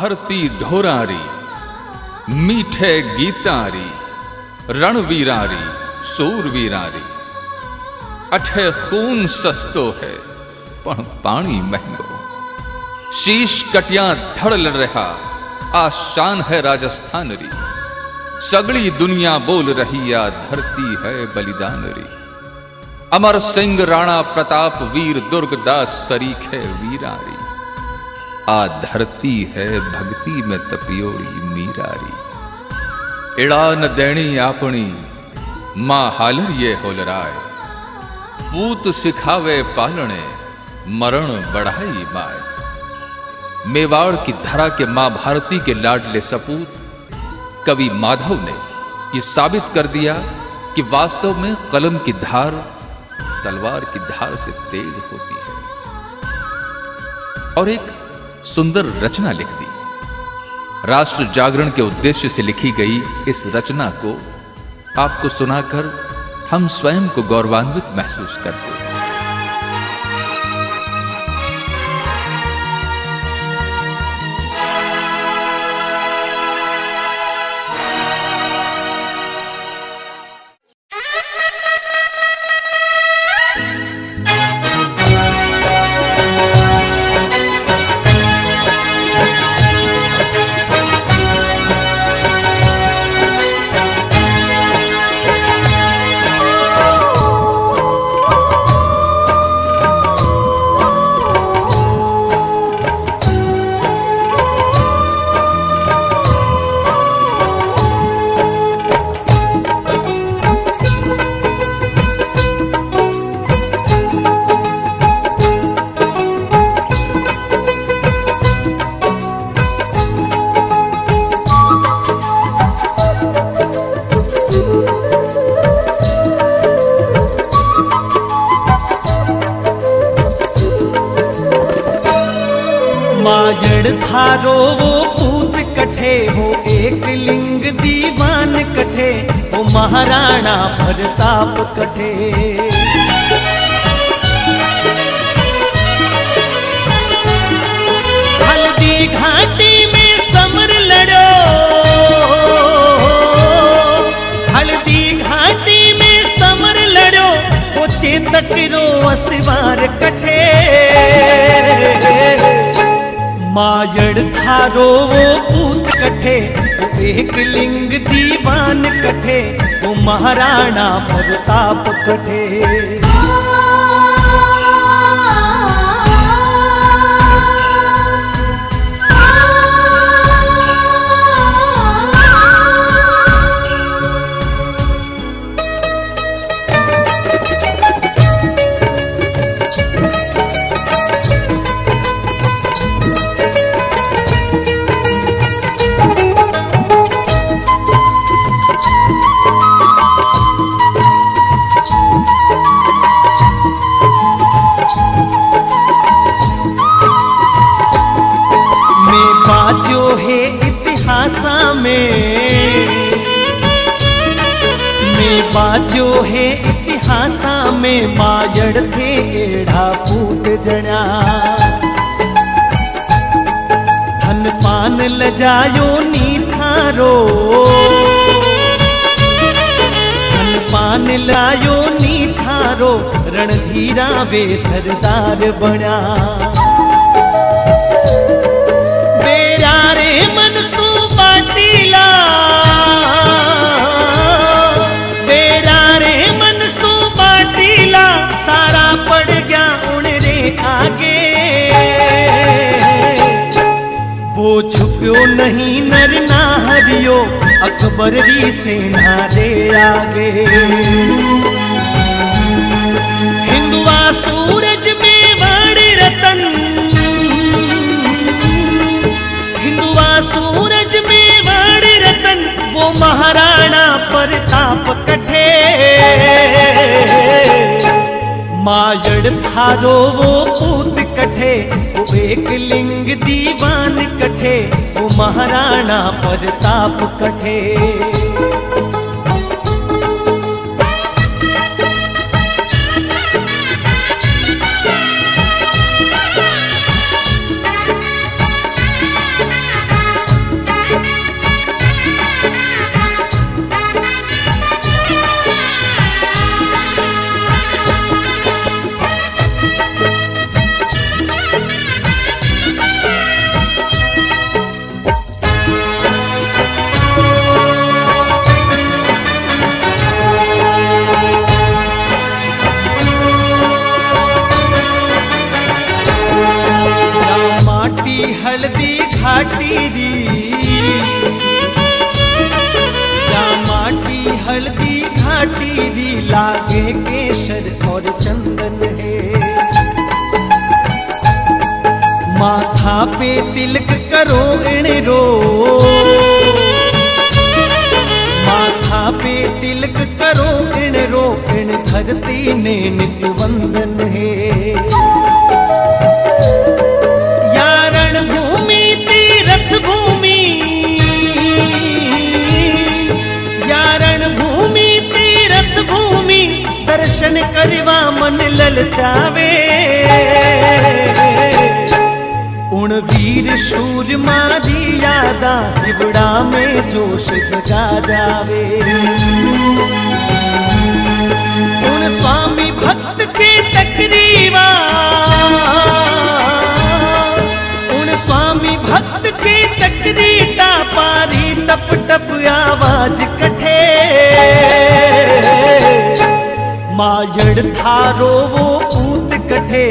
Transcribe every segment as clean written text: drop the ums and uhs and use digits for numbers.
धरती धोरारी, मीठे गीतारी, रणवीरारी सूरवीरारी। अठे खून सस्तो है पण पानी महंगो, शीश कटिया धड़ल रहा आ शान है राजस्थान री। सगड़ी दुनिया बोल रही या धरती है बलिदान री। अमर सिंह राणा प्रताप वीर दुर्गदास सरीखे वीरारी, आ धरती है भक्ति में तपियोरी मीरारी। इड़ा न देणी आपणी माँ हालर ये होलराय, पूत सिखावे पालने मरण बढ़ाई माय। मेवाड़ की धरा के मां भारती के लाडले सपूत कवि माधव ने ये साबित कर दिया कि वास्तव में कलम की धार तलवार की धार से तेज होती है, और एक सुंदर रचना लिख दी। राष्ट्र जागरण के उद्देश्य से लिखी गई इस रचना को आपको सुनाकर हम स्वयं को गौरवान्वित महसूस करते हैं। माजड़ थारो वो पूत कठे हो, एक लिंग दीवान कठे हो, महाराणा प्रताप कठे। हल्दी घाटी में समर लड़ो, हल्दी घाटी में समर लड़ो, वो चेतक रो असवार कठे। मायड़ थारो वो पूत कठे, एक लिंग दीवान कठे, वो महाराणा प्रताप कठे। जो है इतिहासा में माजड़ थे एड़ा पूत जना। धन पान ल जायो नी थारो, धन पान लायो नी थारो, रणधीरा वे सरदार बना। बेरा रे मनसूबा टीला, सारा पड़ गया उनरे आगे। वो छुप्यो नहीं नर ना हरियो, अकबर री सेना रे आगे। हिंदुआ सूरज मेवाड़ रतन, हिंदुआ सूरज मेवाड़ रतन, वो महाराणा प्रताप कठे। माजड़ थारो वो पूत कठे, वो एक लिंग दीवान कठे, वो महाराणा प्रताप कठे। गाटी दी माटी हल्दी घाटी दी लागे केसर और चंदन है। माथा पे तिलक करो इणरो माथा पे तिलक करो इणरो इण धरती ने नित्य वंदन है। या रणभूमि तीर्थ भूमि या रणभूमि तीर्थ भूमि दर्शन करवा मन ललचावे। वीर सूर मारी यादा तिबड़ा में जोश सजा जावे। उन स्वामी भक्त के तकरीबा उन स्वामी भक्त के तकरीबा पारी टप टप आवाज कठे। मायड़ थारो वो पूत कठे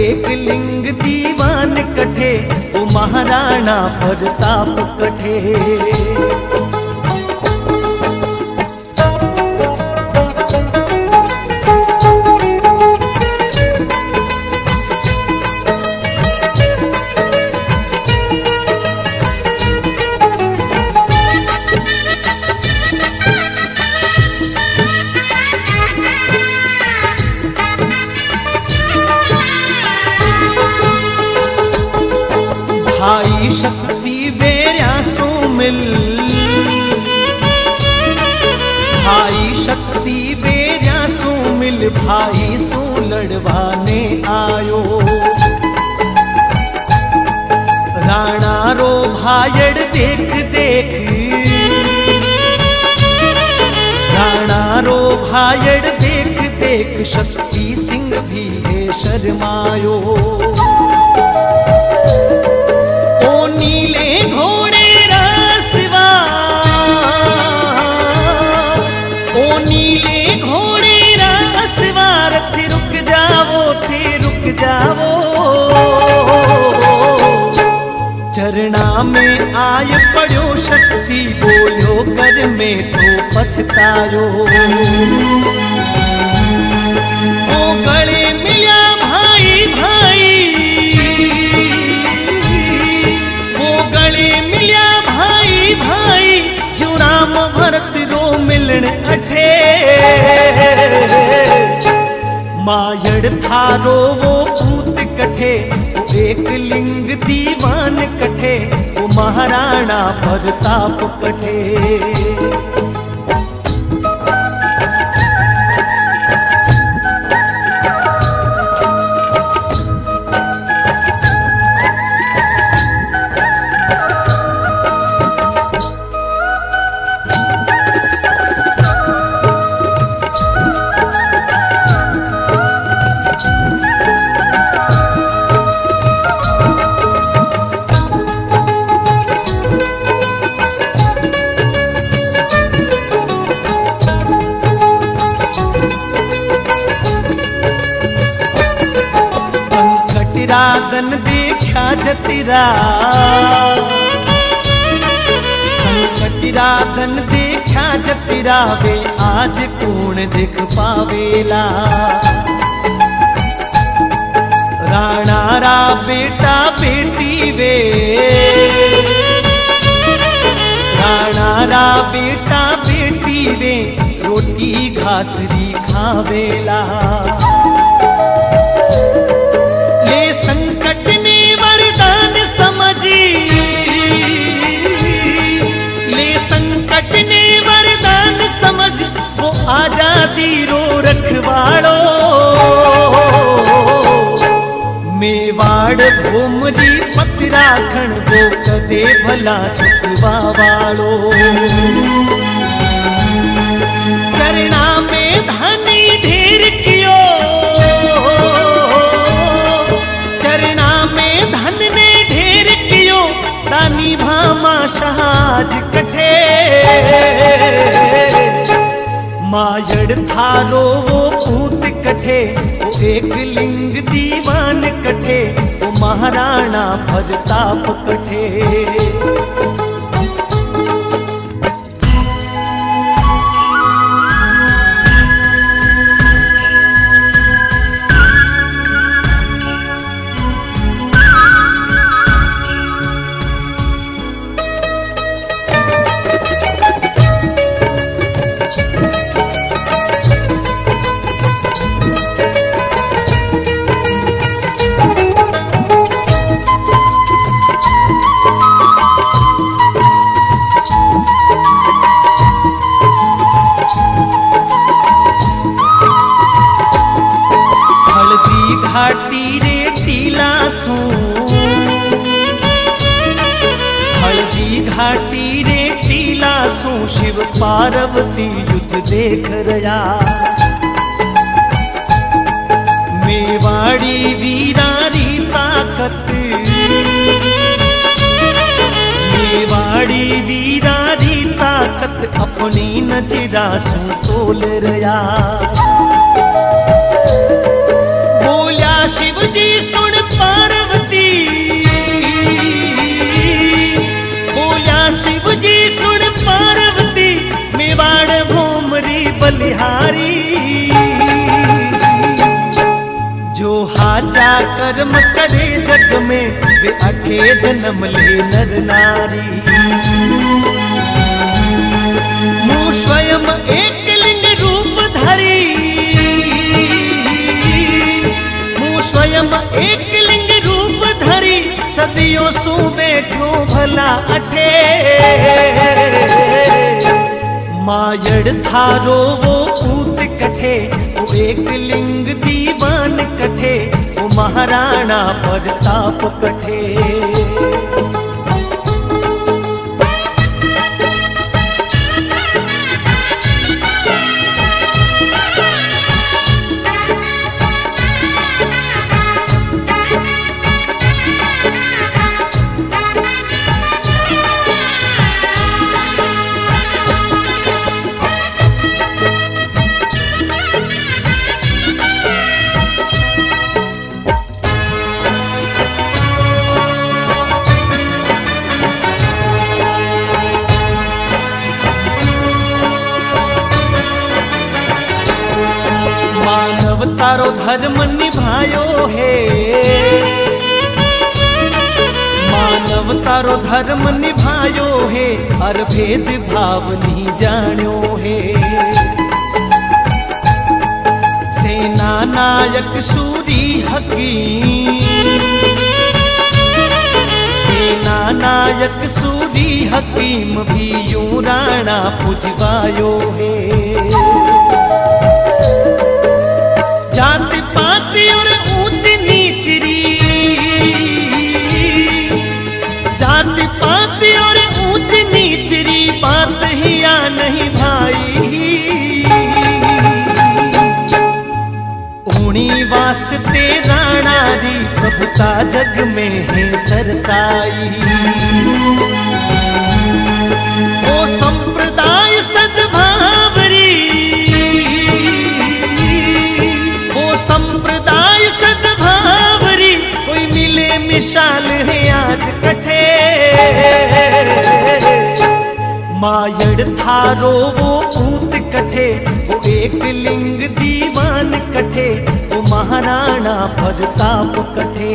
एक लिंग दीवान कठे वो महाराणा प्रताप कठे। भाई शक्ति बेरा सो मिल भाई शक्ति बेरा सो मिल भाई सो लड़वाने आयो। राणा रो भायड़ देख देख राणा रो भायड़ देख देख शक्ति सिंह भी है शर्मायो। नीले घोड़े रासवा ओ नीले घोड़े रासवा रथ रुक जाओ थे रुक जाओ। चरणा में आय पड़ो शक्ति बोलो कर में तो पछतायो। ओ गले मिला भाई भाई मिलिया भाई भाई जो राम भरत रो मिलन अठे। मायड़ थारो वो पूत कठे एक लिंग दीवान कठे वो महाराणा प्रताप कठे। रागन देखा जतिरा संकट रागन देखा जतिरा वे आज कौन देख पावेला। राणा रा बेटा बेटी वे राणा रा बेटा बेटी वे रोटी घासरी खावेला। ये संकट ने वरदान समझी ले संकट ने वरदान समझ वो आजादी रो रखवाड़ो। मेवाड़ घूमरी पतराखण वो कदे भला छुपवा वालो। करना में धनी ढेर कियो दानी भामा शाहज कठे। वायड़ थारो वो पूत कठे वो एक लिंग दीवान कठे वो महाराणा प्रताप कठे। हळदी घाटी रे टीला सू शिव पार्वती युद्ध देख रया। मेवाड़ी वीरारी ताकत अपनी नजरा सू तोल रया। शिवजी सुन पार्वती बोला, शिवजी सुन पार्वती मेवाड़ भोमरी बलिहारी जो हाचा कर्म करे जग में वे अखे जन्म ले नर नारी। मुँह स्वयं एक लिंग रूप धरी एक लिंग रूप धरी सदियों सू बैठो भला अठे। मायड़ थारो वो पूत कठे वो एक लिंग दीवान कठे वो महाराणा प्रताप कठे। तारो धर्म निभायो है मानव तारो धर्म निभायो है हर भेद भाव नी जान्यो है। सेना नायक सूरी हकी हकीम भी यूं राणा पूजवायो है। जात पाति और ऊंच नीचरी बात ही या नहीं भाई। ऊनी वास्ते राणा जी प्रभुता जग में है सरसाई। वो संप्रदाय सद्भावरी कोई मिले मिसाल है आज कठे। मायड़ थारो वो पूत कठे वो एक लिंग दीवान कठे वो महाराणा प्रताप कठे।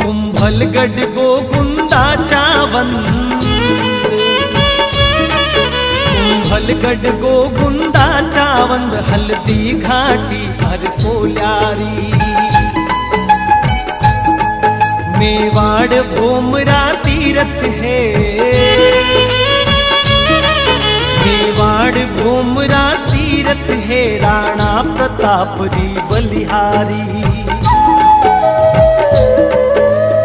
कुंभलगढ़ गोकुंदा चावन हल्दी घाटी हर कोलारी। मेवाड़ भोमरा तीरथ है देवाड़ घूमरा तीरथ है राणा प्रताप री बलिहारी।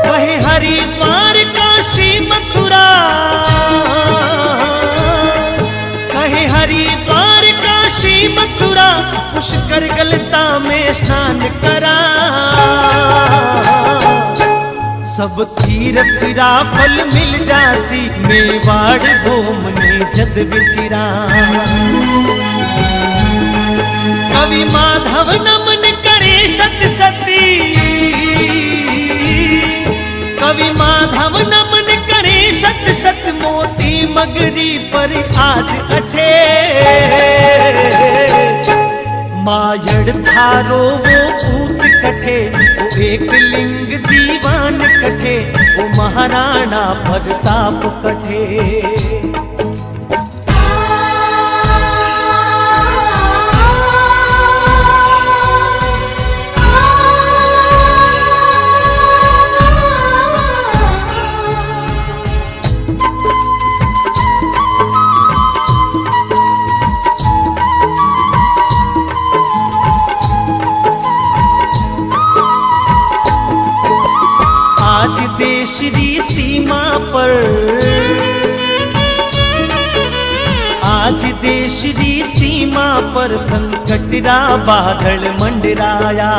वह हरि द्वार काशी मथुरा, कहे हरि द्वार काशी मथुरा, पुष्कर गलता में स्नान करा। सब तीरथ रा फल मिल जासी, मेवाड़ घूमने जद बिचिरा। कवि माधव नमन करे शत सती, कवि माधव नमन करे शत सत, मोती मगरी पर आज अठे। मायड़ थारो वो भूत कठे, एक लिंग दीवान कठे, वो महाराणा प्रताप कठे। आज देश री सीमा पर संकट रा बादल मंडराया।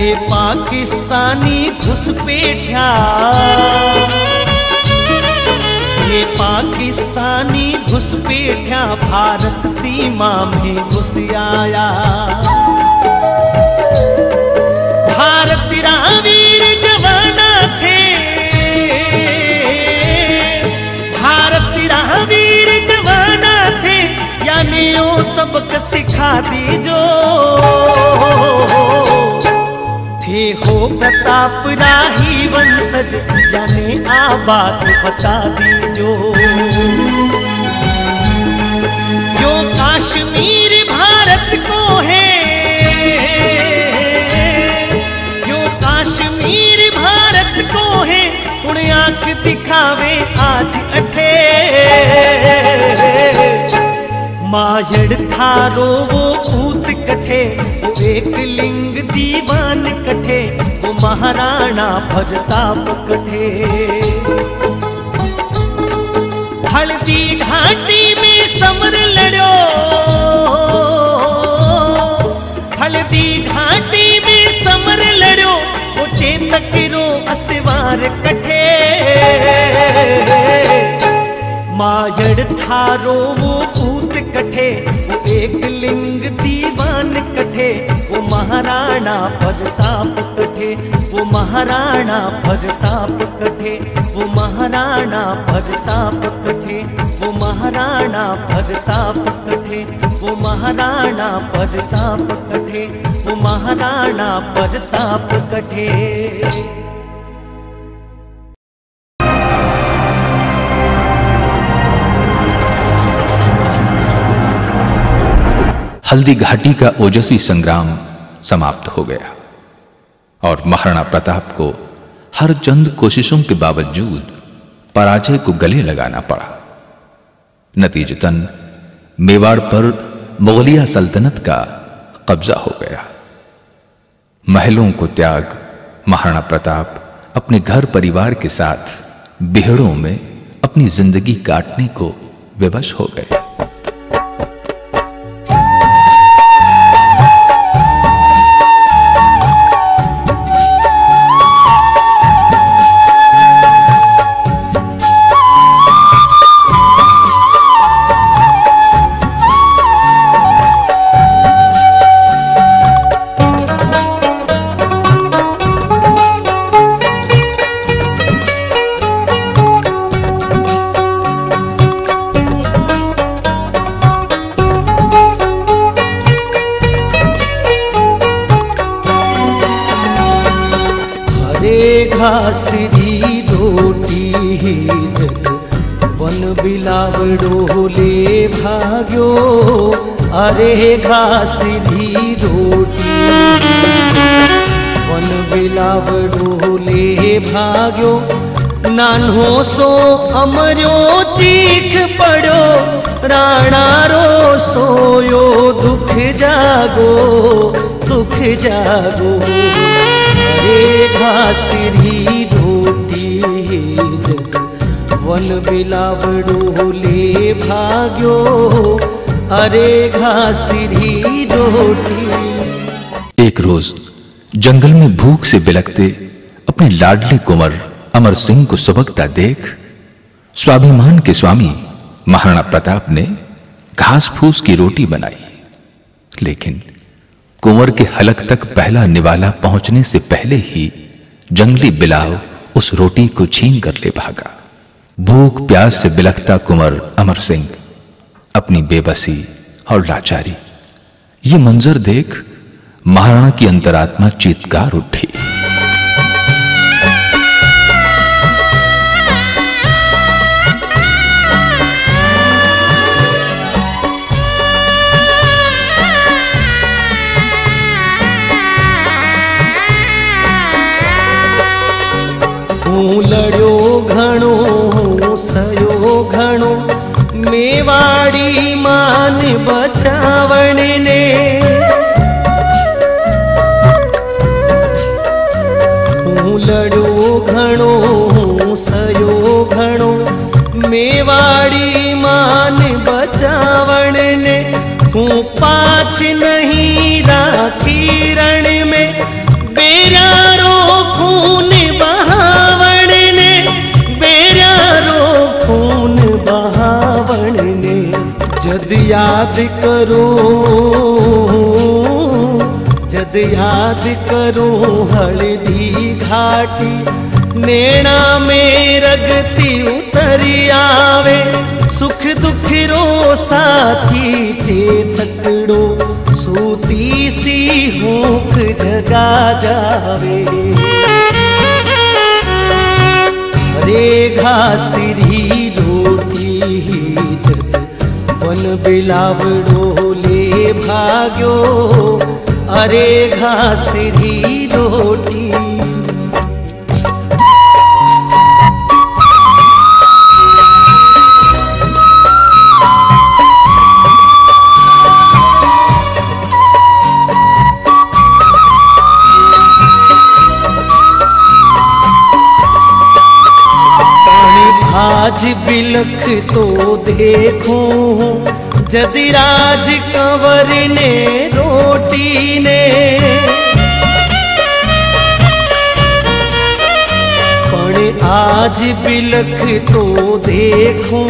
ए पाकिस्तानी घुसपैठिया, ए पाकिस्तानी घुसपैठिया, भारत सीमा में घुस आया। भारत रा वीर जवाना थे, भारत रा वीर जवाना थे, यानी ओ सबक सिखा दी जो थे। हो प्रताप राही वंशज, यानी आ बात बता दी जो। यो कश्मीर भारत को है, कश्मीर भारत को है, उन आंख दिखावे आज अठे। मायड़ थारो वो भूत कठे, एक लिंग दीवान कठे, वो महाराणा प्रताप कठे। हल्दी घाटी में समर लड़ो, हल्दी घाटी में समर लड़ो, चेतक रो असवार कठे। मायड़ थारो वो भूत कठे, एक लिंग दीवान कठे, वो महाराणा प्रताप कठे, वो महाराणा प्रताप कठे, वो महाराणा प्रताप कठे, वो महाराणा प्रताप कठे, वो महाराणा प्रताप कठे, वो महाराणा प्रताप कठे। हल्दी घाटी का ओजस्वी संग्राम समाप्त हो गया और महाराणा प्रताप को हर चंद कोशिशों के बावजूद पराजय को गले लगाना पड़ा। नतीजतन मेवाड़ पर मुगलिया सल्तनत का कब्जा हो गया। महलों को त्याग महाराणा प्रताप अपने घर परिवार के साथ बिहड़ों में अपनी जिंदगी काटने को विवश हो गए। अरे घास री रोटी वन बिलाव डोले भाग्यो, नान्हो सो अमर्यो चीख पड़ो, राणा रो सोयो दुख जागो दुख जागो। अरे घासरी रोटी जग वन बिलावड़ो ले भाग्यो, अरे घासरी रोटी। एक रोज जंगल में भूख से बिलखते अपने लाडले कुंवर अमर सिंह को सबकता देख स्वाभिमान के स्वामी महाराणा प्रताप ने घास फूस की रोटी बनाई, लेकिन कुंवर के हलक तक पहला निवाला पहुंचने से पहले ही जंगली बिलाव उस रोटी को छीन कर ले भागा। भूख प्यास से बिलखता कुंवर अमर सिंह अपनी बेबसी और लाचारी ये मंजर देख महाराणा की अंतरात्मा चीत्कार उठी। हूँ लड़ो घणो सयो घणो मेवाड़ी मान बचावण ने, हूँ लड़ो घणो सयो घणो मेवाड़ी मान बचावण ने, हूँ पाछ नहीं राखी रण में बेरा रो खून जद याद करो हल्दी घाटी नैना में रगती उतर आवे। सुख दुख रो साथी चेतकड़ो सूती सी होंख जगा जावे। अरे घासरी रोटी जग वन बिलावड़ो ले भाग्यो, अरे घासरी रोटी। आज बिलख तो देखो जदराज कंवर ने रोटी ने, पर आज बिलख तो देखो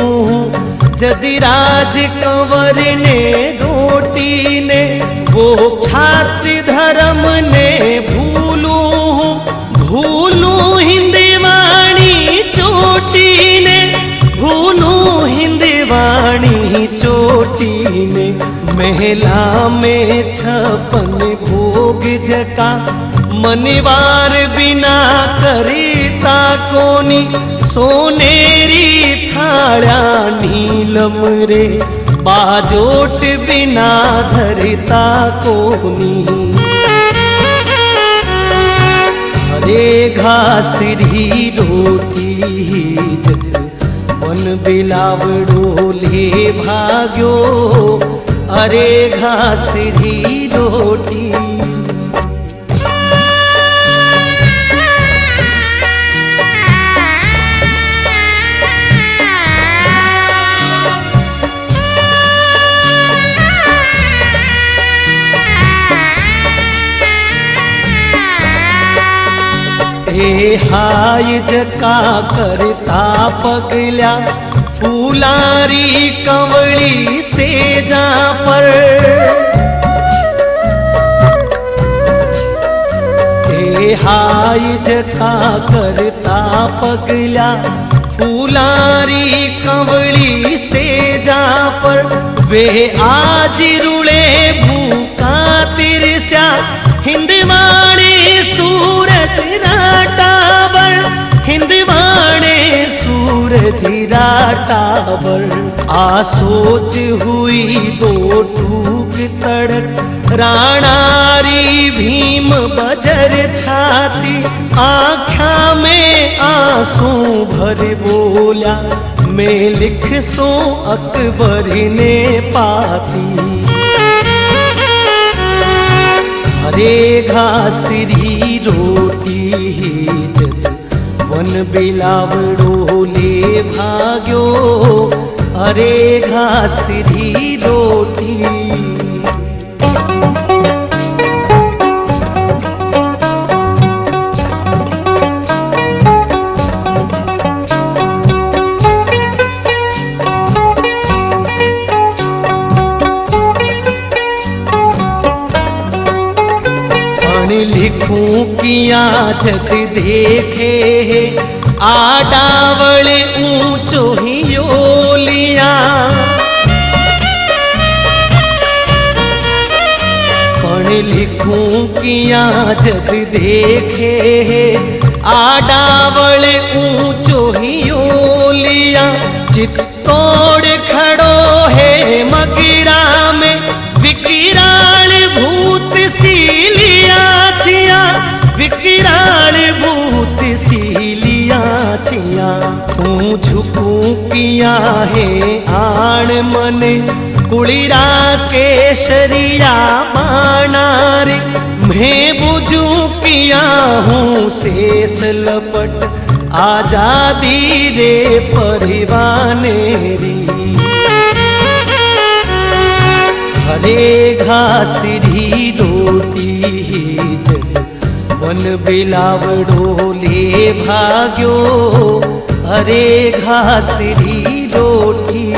जदराज कंवर ने रोटी ने। वो छात्र धर्म ने भूलूं भूलूं हिंदवाणी चोटी ने, भूलूं हिंदवाणी चोटी ने। महला में छपन भोग जका मनिवार बिना करीता कोनी, सोनेरी थाड़ा नीलम रे बाजोट बिना धरता कोनी। अरे घासरी रोटी जग वन बिलावड़ो ले भाग्यो, अरे घासरी रोटी। हाय जका करता पगला फूलारी कंवली से जा पर, हाय जका करता पगला फूलारी कंवली से जा पर। वे आज रुले भूखा तिरस्या हिंदवाणी सूरज राटावर, हिंदवाणी सूरज रा टावर आ सोच हुई दो टूक तड़क राणारी भीम बजर छाती आँखा में आंसू भर बोला मैं लिख सो अकबर ने पाती। अरे घासरी रोटी जज वन बिलावड़ो ले भाग्यो। अरे घासरी रोटी लिखूं किया जग देखे है आडावल ऊंचो ही योलिया पण लिखूं किया जग देखे है आडावल ऊंचो ही योलिया। चित्तौड़ खड़ो है मगिरा में विकराल भूत सीलिया चिया विकराल भूत सीलिया चिया। तू झुकू किया है आण मने कुलिरा केशरिया बाणारे। मैं बुझू किया हूँ शेष लपट आजादी रे परिवानेरी। अरे घासरी रोटी जज वन बिलावड़ो ले भाग्यो। अरे घासरी रोटी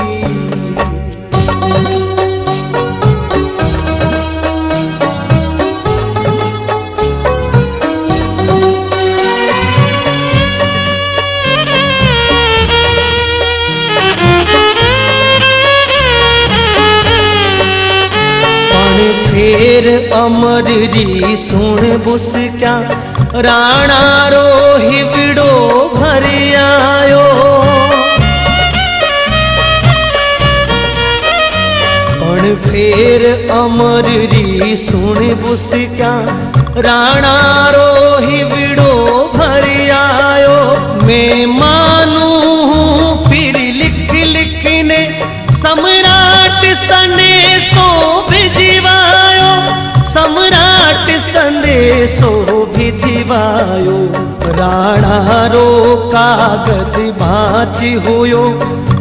फेर अमर री सुन बुस क्या राणा रोहि विडो भर आयो। पण फेर अमर री सुन बुस क्या राणा रोहि विडो भर आयो। मैं मानू हूँ फिर लिख लिखने सम्राट सने सो भिजवायो सम्राट संदेशो भिजवायो। राणा रो कागद बाँच हुयो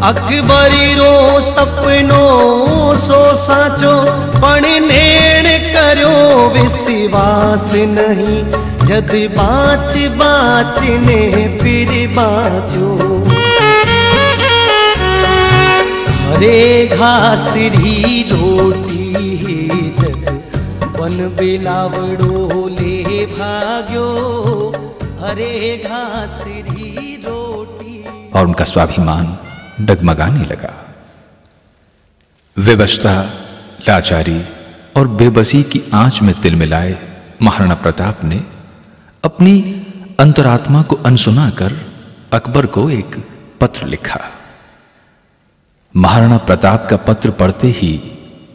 अकबर रो सपनो सो साचो। पण नेण करो विश्वास नहीं जद बाँच बाँच ने फिर बाँचो। अरे घासरी रोटी जग वन बिलावड़ो ले भाग्यो। अरे घासरी रोटी। और उनका स्वाभिमान डगमगाने लगा। विवशता, लाचारी और बेबसी की आंच में तिलमिलाए महाराणा प्रताप ने अपनी अंतरात्मा को अनसुना कर अकबर को एक पत्र लिखा। महाराणा प्रताप का पत्र पढ़ते ही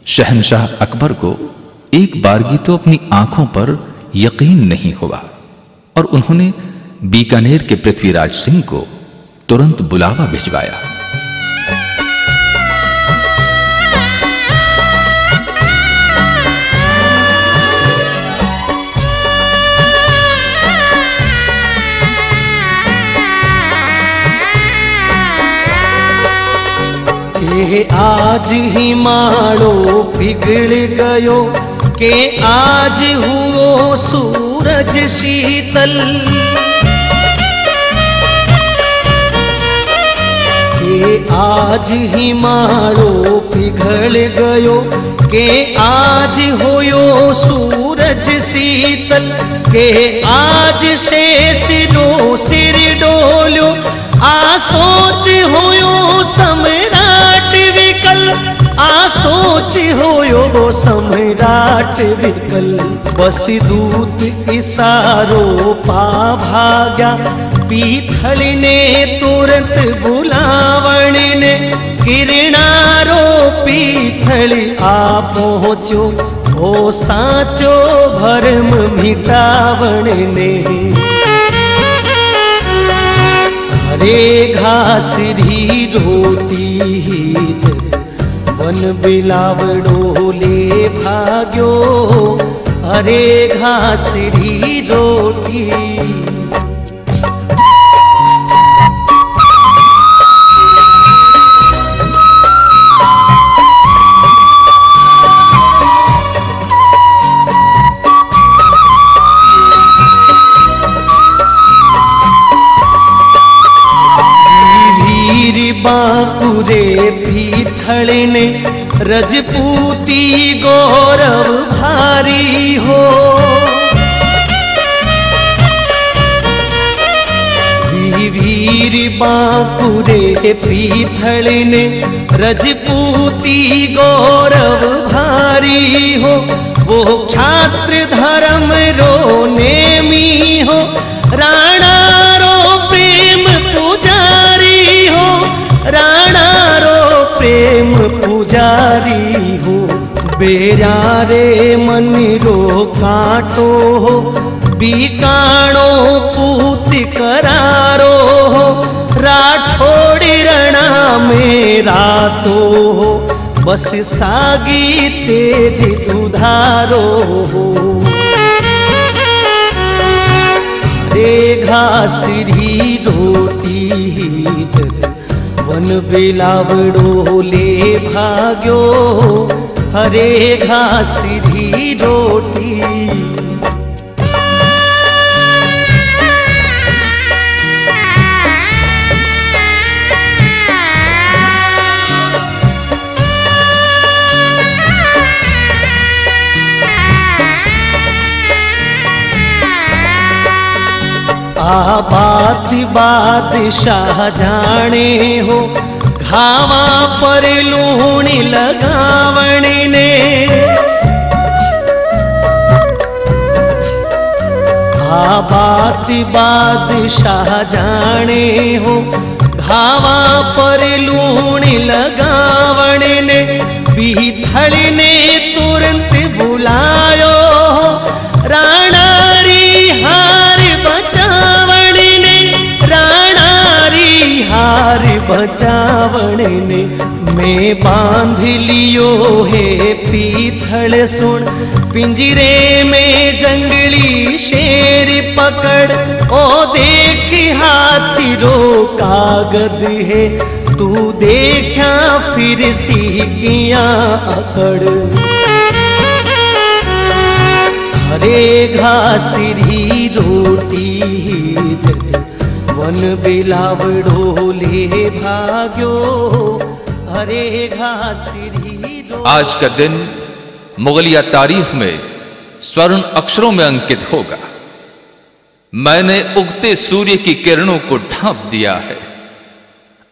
शहंशाह अकबर को एक बारगी तो अपनी आंखों पर यकीन नहीं हुआ और उन्होंने बीकानेर के पृथ्वीराज सिंह को तुरंत बुलावा भिजवाया। के आज ही माड़ो बिगड़ गयो के आज हुओ सूरज शीतल। के आज ही माड़ो बिगड़ गयो के आज हुओ सूरज शीतल। के आज शेष रो सिर डोल्यो आ सोच हुओ सम्राट विकल आ सोच हुओ सम्राट विकल। बस दूत इशारो पा भाग्या पीथल ने तुरंत बुलावण ने किरणारो पीथल आ पहुँचो ओ साचो भरम मिटावण ने। हरे घास री रोटी वन बिलावड़ो ले भाग्यो हरे घास री रोटी। बांकुरे पीथल ने रजपूती गौरव भारी हो वीर बांकुरे पीथल ने रजपूती गौरव भारी हो वो छात्र धर्म रो नेमी हो राणा रो प्रेम पुजारी हो राणा रो प्रेम पुजारी हो। बेरा रे मन रो काटो हो बीकाणो पूत करारो हो राठौड़ रणा मेरा तो हो बस सागी तेज दुधारो हो। रे घास री रोटी वन बिलावड़ो ले भाग्यो हरे घास री रोटी। आ बात बादशाह जाने हो घावा पर लूणी लगावण ने आ बात बादशाह जाने हो घावा पर लूणी लगावण ने पीथल ने तुरंत बुलायो राणा री हार हार बचावण ने। मैं बांध लियो है पीथल सुन पिंजरे में जंगली शेर पकड़ ओ देख हाथी रो कागद है तू देखा फिर सीकिया अकड़। हरे घास री रोटी वन बिलावड़ो ले भाग्यो हरे घास री। आज का दिन मुगलिया तारीख में स्वर्ण अक्षरों में अंकित होगा। मैंने उगते सूर्य की किरणों को ढांप दिया है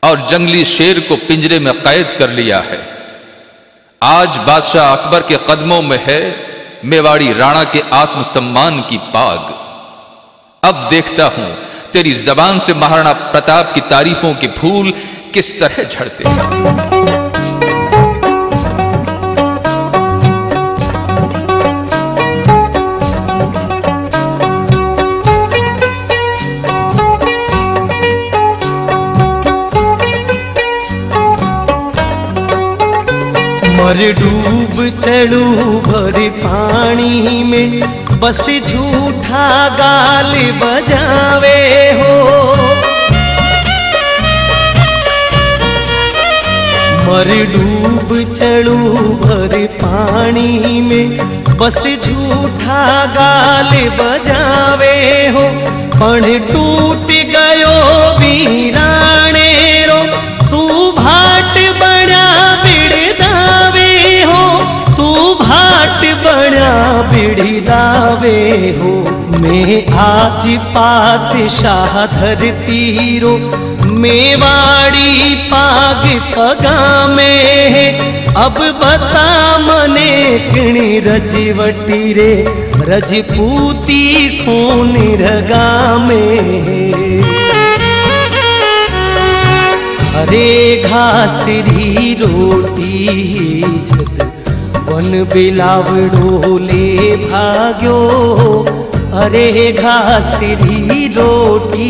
और जंगली शेर को पिंजरे में कैद कर लिया है। आज बादशाह अकबर के कदमों में है मेवाड़ी राणा के आत्मसम्मान की पाग। अब देखता हूं तेरी जबान से महाराणा प्रताप की तारीफों के फूल किस तरह झड़ते हैं। मर डूब चलू भर पानी में बस झूठा गाल बजावे हो। मर डूब चलू भर पानी में बस झूठा गाल बजावे हो पण टूट गयो वीराणे रो तू भाट बना बिड़दावे हो तू भाट बना बिड़दावे हो। मैं आज पातशाह धरती रो मेवाड़ी पाग पगा में अब बता मने किणी रजवटी रे रजपूती खून रगा में। रे घासरी रोटी जत वन बिलावड़ो ले भाग्यो। अरे घासरी रोटी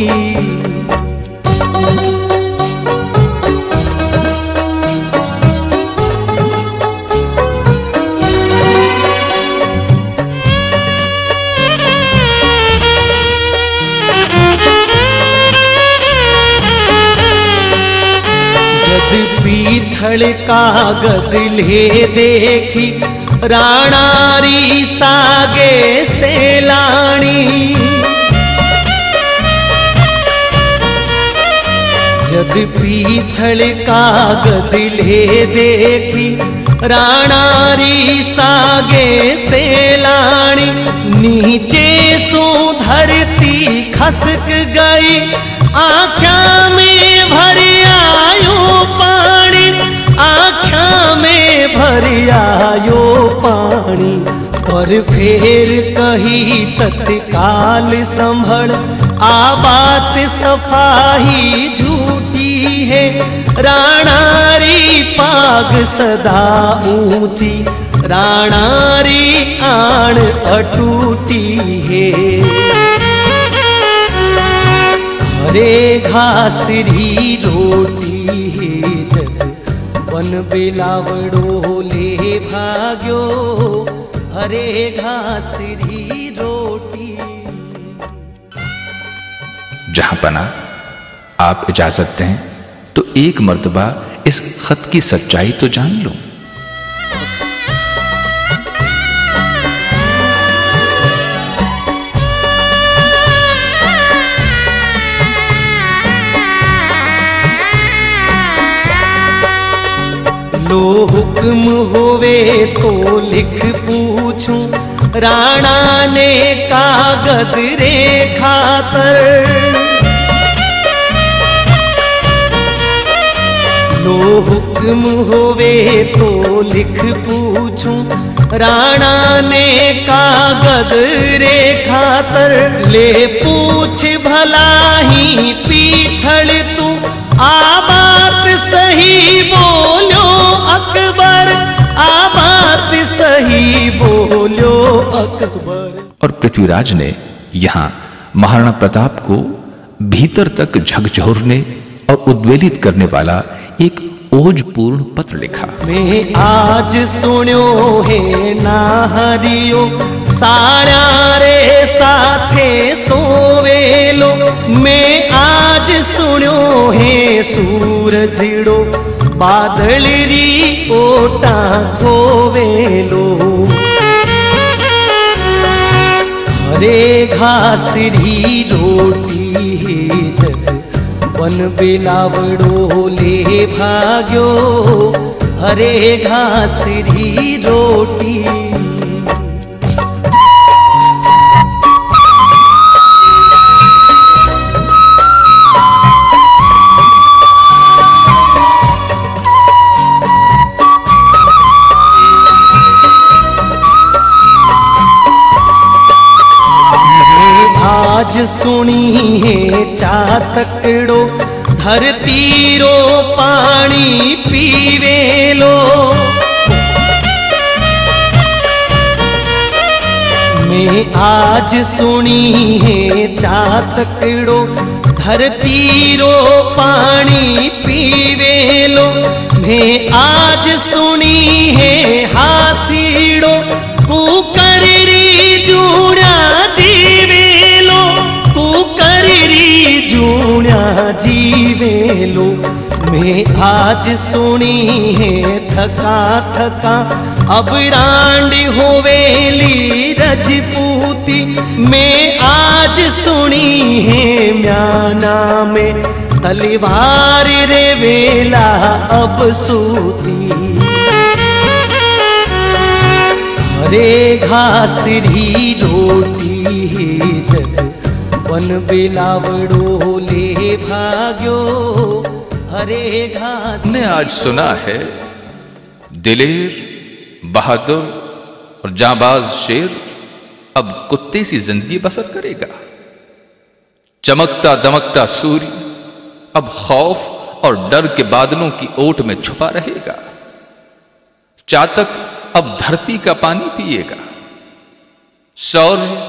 पीथल कागद ले देखी राणारी सागे से लाणी। जद पीथल कागद ले देखी राणारी सागे से लाणी नीचे सो धरती खसक गई आँखा में भर आयो पानी। आँखा में भर आयो पानी पर फेर कही तत्काल संभल आ बात सफाही झूठी है। राणारी पाग सदा ऊंची राणारी आण अटूटी है। अरे घासरी रोटी जत वन बिलावड़ो ले भाग्यो। अरे घासरी रोटी। जहां पना आप इजाजत दें तो एक मर्तबा इस खत की सच्चाई तो जान लूं। लो हुक्म होवे तो लिख पूछूं राणा ने कागद रे खातर। लो हुक्म होवे तो लिख पूछूं राणा ने कागद रे खातर। ले पूछ भला ही पीथल तू आ बात सही बोलो अकबर। आ बात सही बोलो अकबर। और पृथ्वीराज ने यहाँ महाराणा प्रताप को भीतर तक झकझोरने और उद्वेलित करने वाला एक ओजपूर्ण पत्र लिखा। मैं आज सुन्यो है ना हरियो सारा रे साथे सोवेलो। मैं आज सुन्यो है सूरज डो बादल री ओटा खोवेलो। हरे घासरी रोटी जत वन बिलावड़ो ले भाग्यो। हरे घासरी रोटी। आज सुनी है चातकड़ो धरती रो पानी पीवेलो। मैं आज सुनी है चातकड़ो धरती रो पानी पीवेलो। मैं आज सुनी है हाथीड़ो तू कर री जूड़ा जीवेलो। तू कर री जूड़ा जीवेलो। मैं आज सुनी है थका थका अब रांड होवेली रजपूती। मैं आज सुनी है म्याना में तलवार रे वेला अब सूती। हरे घासरी रोटी जत वन बिलावड़ो ले भाग्यो। हरे घास। हमने आज सुना है दिलेर बहादुर और जांबाज शेर अब कुत्ते सी जिंदगी बसर करेगा। चमकता दमकता सूर्य अब खौफ और डर के बादलों की ओट में छुपा रहेगा। चातक अब धरती का पानी पिएगा। शौर्य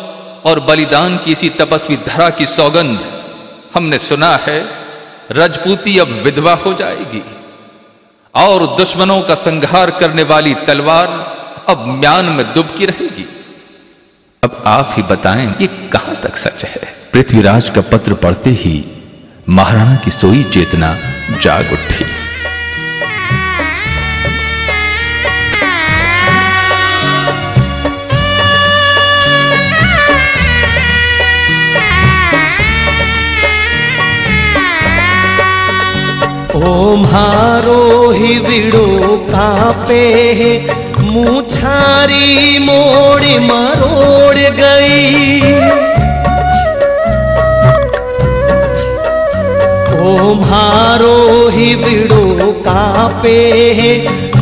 और बलिदान की इसी तपस्वी धरा की सौगंध हमने सुना है रजपूती अब विधवा हो जाएगी और दुश्मनों का संहार करने वाली तलवार अब म्यान में दुबकी रहेगी। अब आप ही बताएं ये कहां तक सच है। पृथ्वीराज का पत्र पढ़ते ही महाराणा की सोई चेतना जाग उठी। ओम्हारो ही विड़ो कापे मुछारी मोड़ मरोड़ गई। ओम्हारो ही विड़ो कापे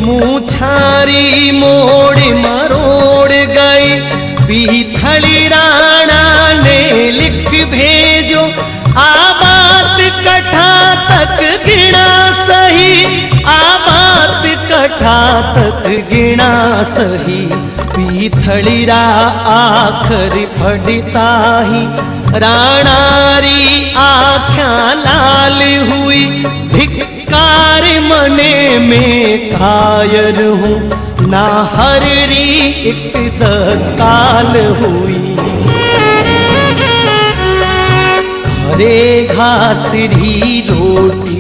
मुछारी मोड़ मरोड़ गई। पीथली राणा ने लिख भेजो आबाद कठा तक गिणा सही। आबाद कठा तक गिणा सही। पीथड़ीरा आखर फड़ताही राणारी आख्या लाल हुई। धिक्कार मने में कायर हूँ ना हरी एक दकाल हुई। हरे घासरी रोटी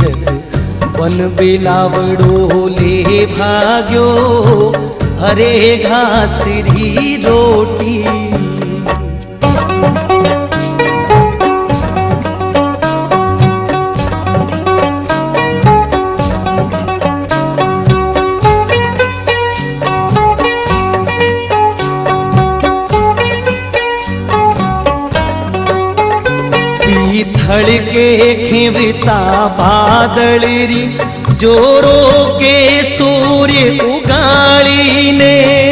जग बन बिलावड़ो ले भाग्यो। हरे घासरी रोटी। के खिवता बादलरी जोरों के सूर्य उगाली ने।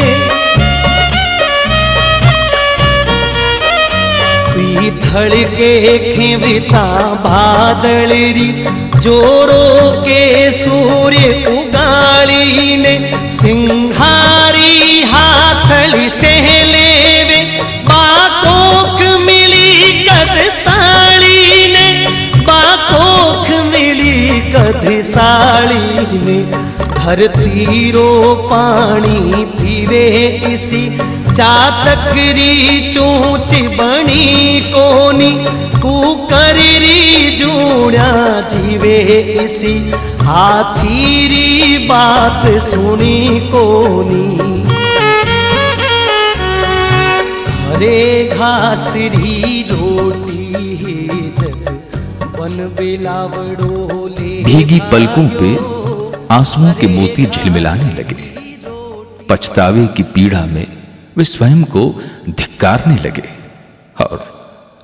पीथड़ के खिवता बादलरी जोरों के सूर्य उगाली ने। सिंघारी हाथली से लेवे बाकोक मिली कदसाली ने। बाकोख मिली कदसाली ने। धरती रो पानी पीवे इसी चातकरी चूच बनी कोनी। कुकरी जूड़ा जीवे इसी हाथीरी बात सुनी कोनी। हरे घासरी रोटी बन बिलावड़ो ले। भीगी पलकों पे आंसुओं के मोती झिलमिलाने लगे। पछतावे की पीड़ा में वे स्वयं को धिक्कारने लगे और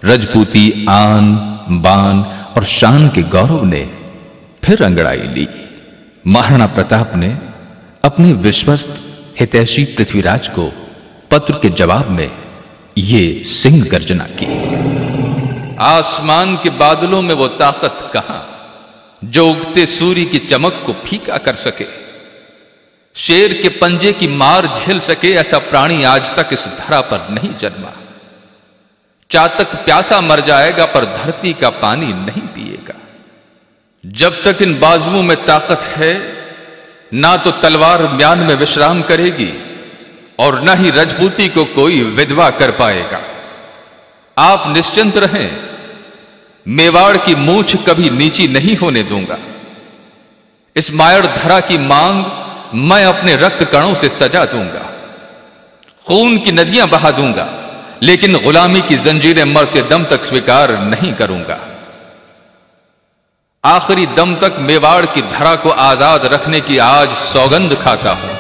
रजपूती आन बान और शान के गौरव ने फिर अंगड़ाई ली। महाराणा प्रताप ने अपने विश्वस्त हितैषी पृथ्वीराज को पत्र के जवाब में ये सिंह गर्जना की। आसमान के बादलों में वो ताकत कहां जो उगते सूर्य की चमक को फीका कर सके। शेर के पंजे की मार झेल सके ऐसा प्राणी आज तक इस धरा पर नहीं जन्मा। चातक प्यासा मर जाएगा पर धरती का पानी नहीं पिएगा। जब तक इन बाजुओं में ताकत है ना तो तलवार म्यान में विश्राम करेगी और न ही रजपूती को कोई विधवा कर पाएगा। आप निश्चिंत रहें, मेवाड़ की मूछ कभी नीची नहीं होने दूंगा। इस मायड़ धरा की मांग मैं अपने रक्त कणों से सजा दूंगा। खून की नदियां बहा दूंगा लेकिन गुलामी की जंजीरें मरते दम तक स्वीकार नहीं करूंगा। आखिरी दम तक मेवाड़ की धरा को आजाद रखने की आज सौगंध खाता हूं।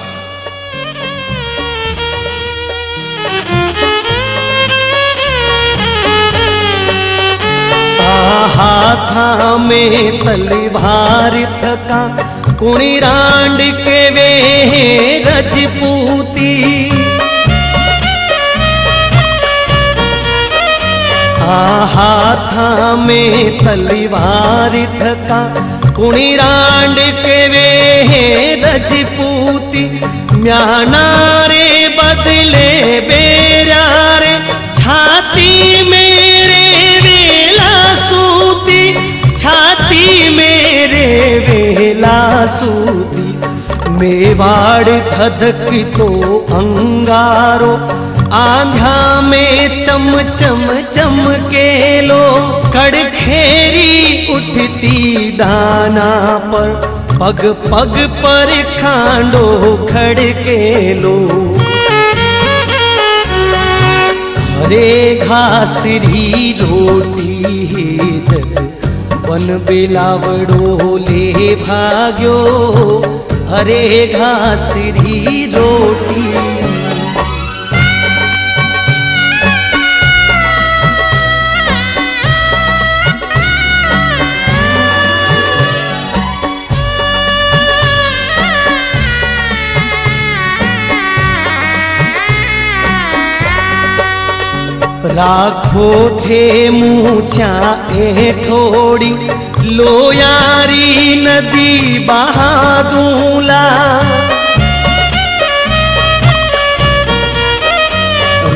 हाथा में तलवार थका कुणी रांड के वे रजपूती। हाथा में तलवार थता कुणी रांड केवे हे रजपूती म्यानारे बदले बेरारे छाती मेरे वेला सूती छाती मेरे वेला सूती मेवाड़ थदक तो अंगारो आंधा में चम चम चमकेलो कड़खेरी उठती दाना पर पग पग पर खांडो खड़केलो हरे घासरी रोटी जग वन बिलावड़ो ले भाग्यो हरे घासरी रोटी राखो थे मूछा ए थोड़ी लोयारी नदी बहादूला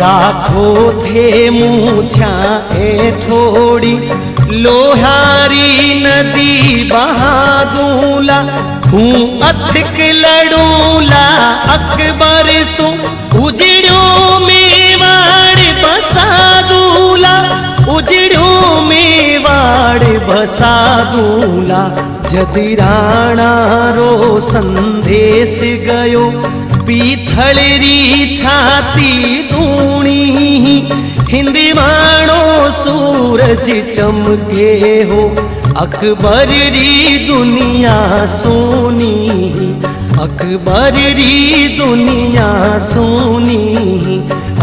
राखो थे मूछा ए थोड़ी लोहारी नदी बहादूला हूँ अथक लड़ूला अकबर सो उजड़ो मेवाड़ बसादूला उजड़ो मेवाड़ बसादूला जदि राणा रो संदेश गयो पीथल री छाती दूणी हिंदवाणो सूरज चमके हो अकबर री दुनिया सोनी अकबर री दुनिया सोनी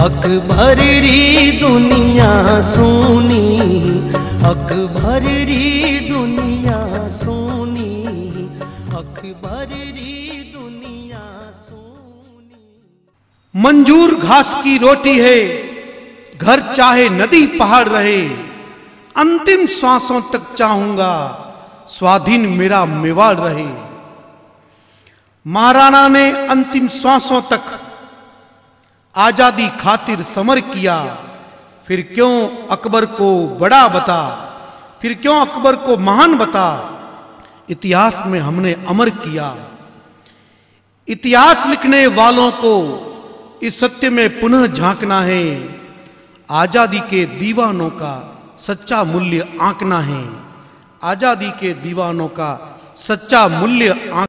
अकबर री दुनिया सोनी अकबर री दुनिया सोनी अकबर री दुनिया सोनी। मंजूर घास की रोटी है घर चाहे नदी पहाड़ रहे अंतिम श्वासों तक चाहूंगा स्वाधीन मेरा मेवाड़ रहे। महाराणा ने अंतिम श्वासों तक आजादी खातिर समर किया फिर क्यों अकबर को बड़ा बता फिर क्यों अकबर को महान बता इतिहास में हमने अमर किया। इतिहास लिखने वालों को इस सत्य में पुनः झांकना है आजादी के दीवानों का सच्चा मूल्य आंकना है आजादी के दीवानों का सच्चा मूल्य आंकना।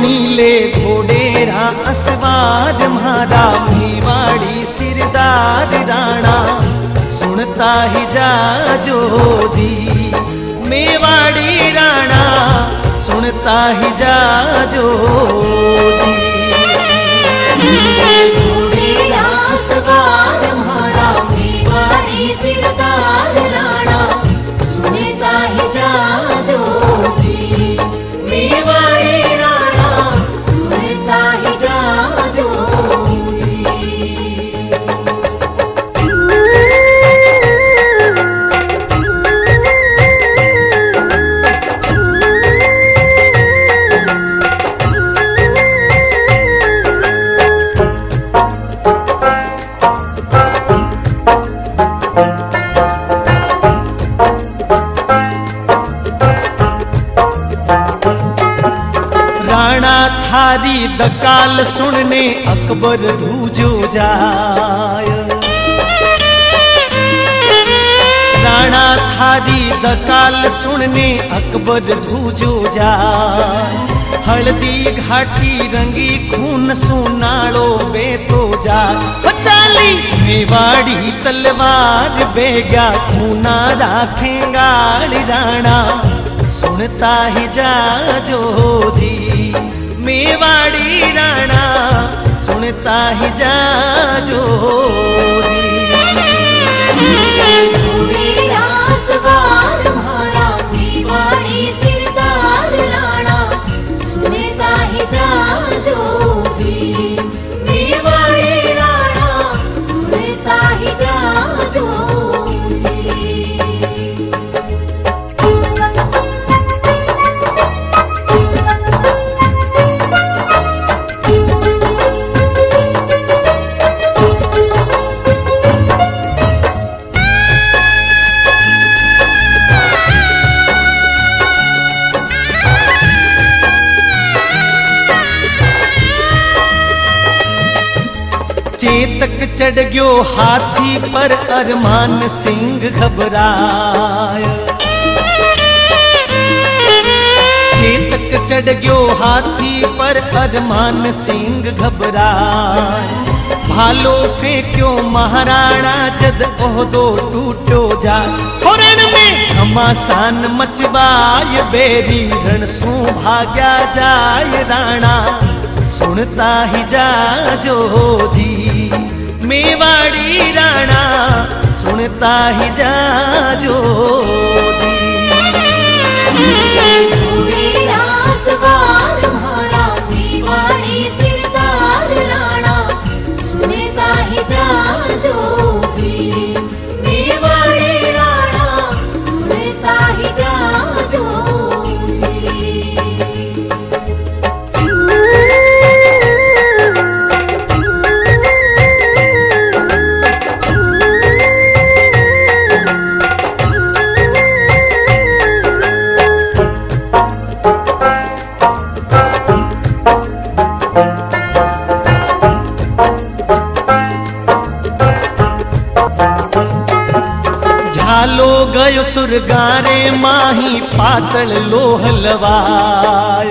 नीले घोडेरा असवार म्हारा मेवाड़ी सिरदार राणा सुनता ही जा जोधी मेवाड़ी राणा सुनता ही जा जोधी घोडेरा असवार म्हारा मेवाड़ी सिरदार राणा सुनता ही जा जोधी थारी दकाल सुनने अकबर रूजो जाय राणा थारी दकाल सुनने अकबर रूजो जाय हल्दी घाटी रंगी खून सुनालो बेतो जा चाली मेवाड़ी तलवार बेगा खूना राखेंगा राणा सुनता ही जा जोधी मेवाड़ी राणा सुनता ही जाजो चेतक चढ़ गयो हाथी पर अरमान सिंह घबराया। चेतक चढ़ गयो हाथी पर अरमान सिंह घबराया। भालो फेंक्यो महाराणा जद ओहदो टूटो जा रण में घमासान मचवाय बेरी रण सू भाग्या जाय राणा सुनता ही जाजो जी मेवाड़ी राणा सुनता ही जाजो झालो गयो सुरगारे माही पातल लोह लवाय।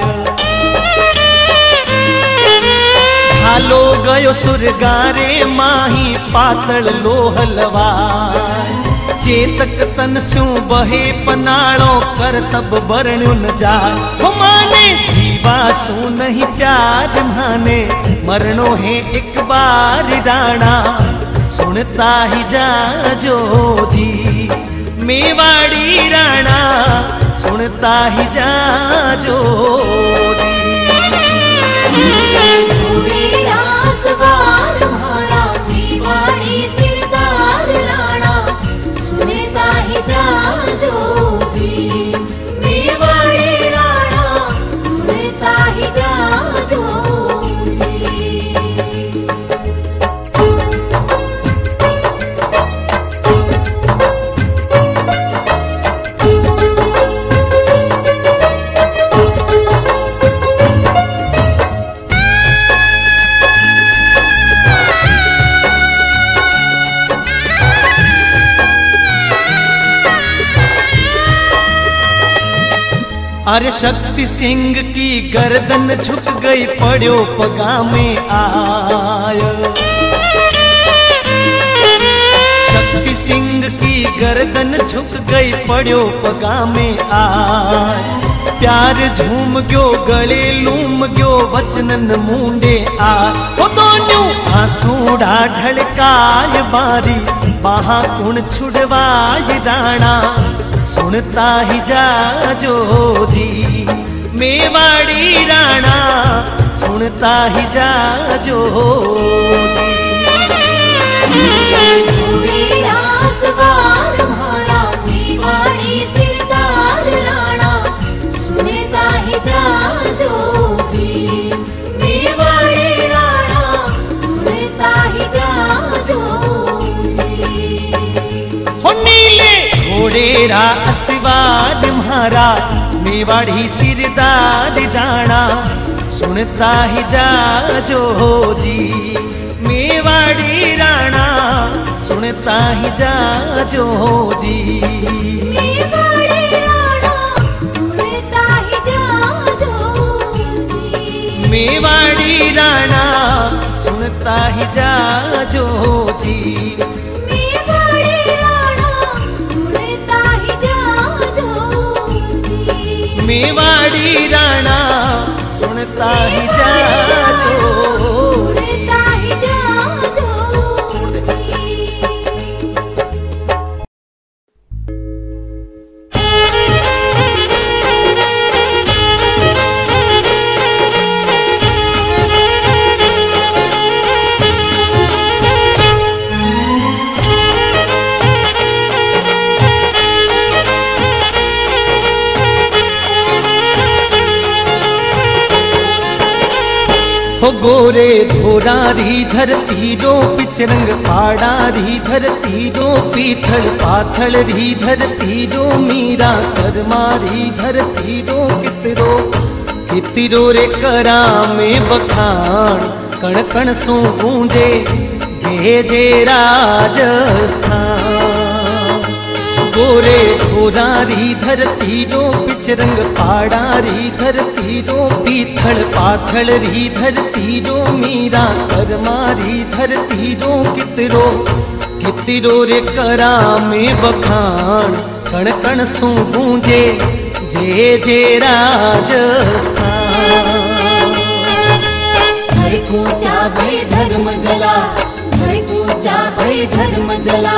झालो गयो सुरगारे माही पातल लोह लवाय। चेतक तन स्यू बहे पनाड़ो कर तब बरणुन जाय माने जीवा सू नहीं प्यार माने मरणो है एक बार राणा सुनता ही जाजो जी मेवाड़ी राणा सुनता ही जाजो अरे शक्ति सिंह की गर्दन झुक गई पड़ो पगा में आया। शक्ति सिंह की गर्दन झुक गई पड़ो पगा में आया। प्यार झूम गयो गले लूम गयो वचनन मुंडे आ हो दोनों आंसूड़ा ढलकाय बारी बाहा कुण छुड़वाय दाना सुनता ही जाजो जी मेवाड़ी राणा सुनता ही जाजो आशीर्वाद म्हारा मेवाड़ी सिरदार डाणा सुनता ही जाजो जी मेवाड़ी राणा सुनता ही जाजो जी मेवाड़ी राणा सुनता ही जाजो जी मेवाड़ी राणा सुनता ही जाजो जी मेवाड़ी राणा। सुनता ही हो गोरे धोरारी धरती रो पिचरंग पाड़ा री धरती रो पीथल पाथल री धरती रो मीरा करमा री धरती रो कितरो रे करा में बखान कण कण सो गूंजे जे जे राजस्थान। गोरे धोरारी धरती रो पिचरंग पाड़ा री धरती रो पीथल पाथल री धरती रो मीरा करमा री धरती रो कितरो रे करा में बखान कण कण सो गूंजे जे राजस्थान। धर को चाहे धर्म जला, धर को चाहे धर्म जला,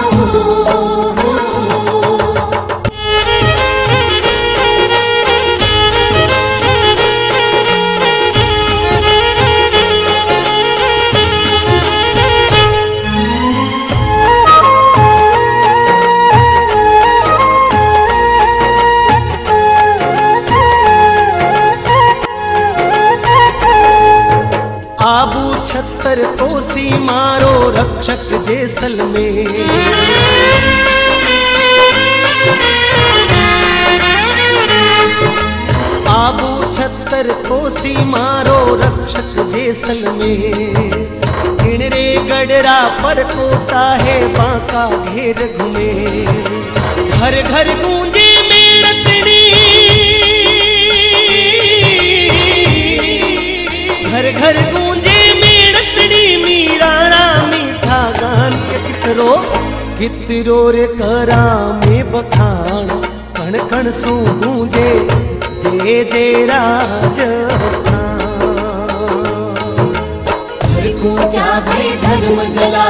छत्तर तोसी मारो रक्षक जैसल में, आबू छत्तर तोसी मारो रक्षक जैसल में। किणरे गडरा पर कोता है बांका घेर घुमे, घर घर गूंजे मेलतनी, घर घर गूंजे रो कितरो रे करा में बखाण कण कण सू गूंजे जे जे राजस्थान। घर कूचा भय धर्म जला,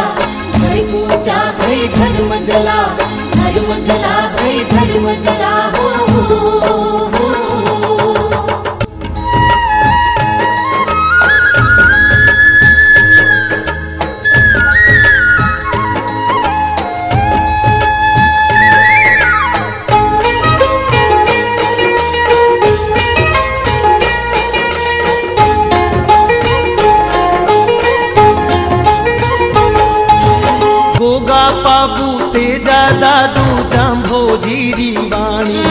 घर कूचा भय धर्म जला, धर्म जला भय धर्म जला हो। बाबू तेजा दादू जांभो जीरी वाणी,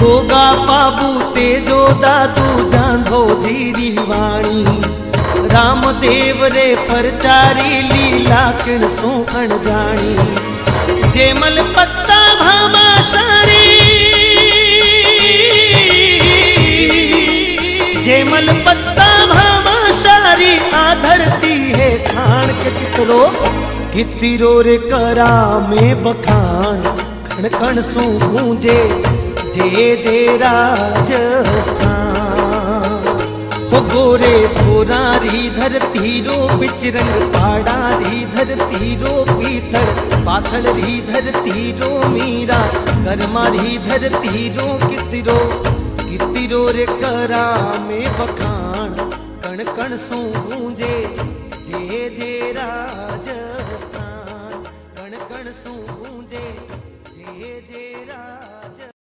गोगा बाबू तेजो दादू जांभो जीरी वाणी। रामदेव रे परचारी लीला किण सोखण जाणी, जेमल पत्ता भामा सारी, जेमल पत्ता सारी आधरती है खान के कितरो। कितरो रे करा में बखान खण खण सू गूंजे जे जे राजस्थान हो। गोरे थोरारी धरती रो बिचरंग पाड़ारी धरती रो पीथर पाथल री धरती रो मीरा करमारी धरती रो। कितरो कितरो रे करा में बखान कण कण सू गूंजे जे जे राजस्थान, कण कण सू गूंजे जे जे राज।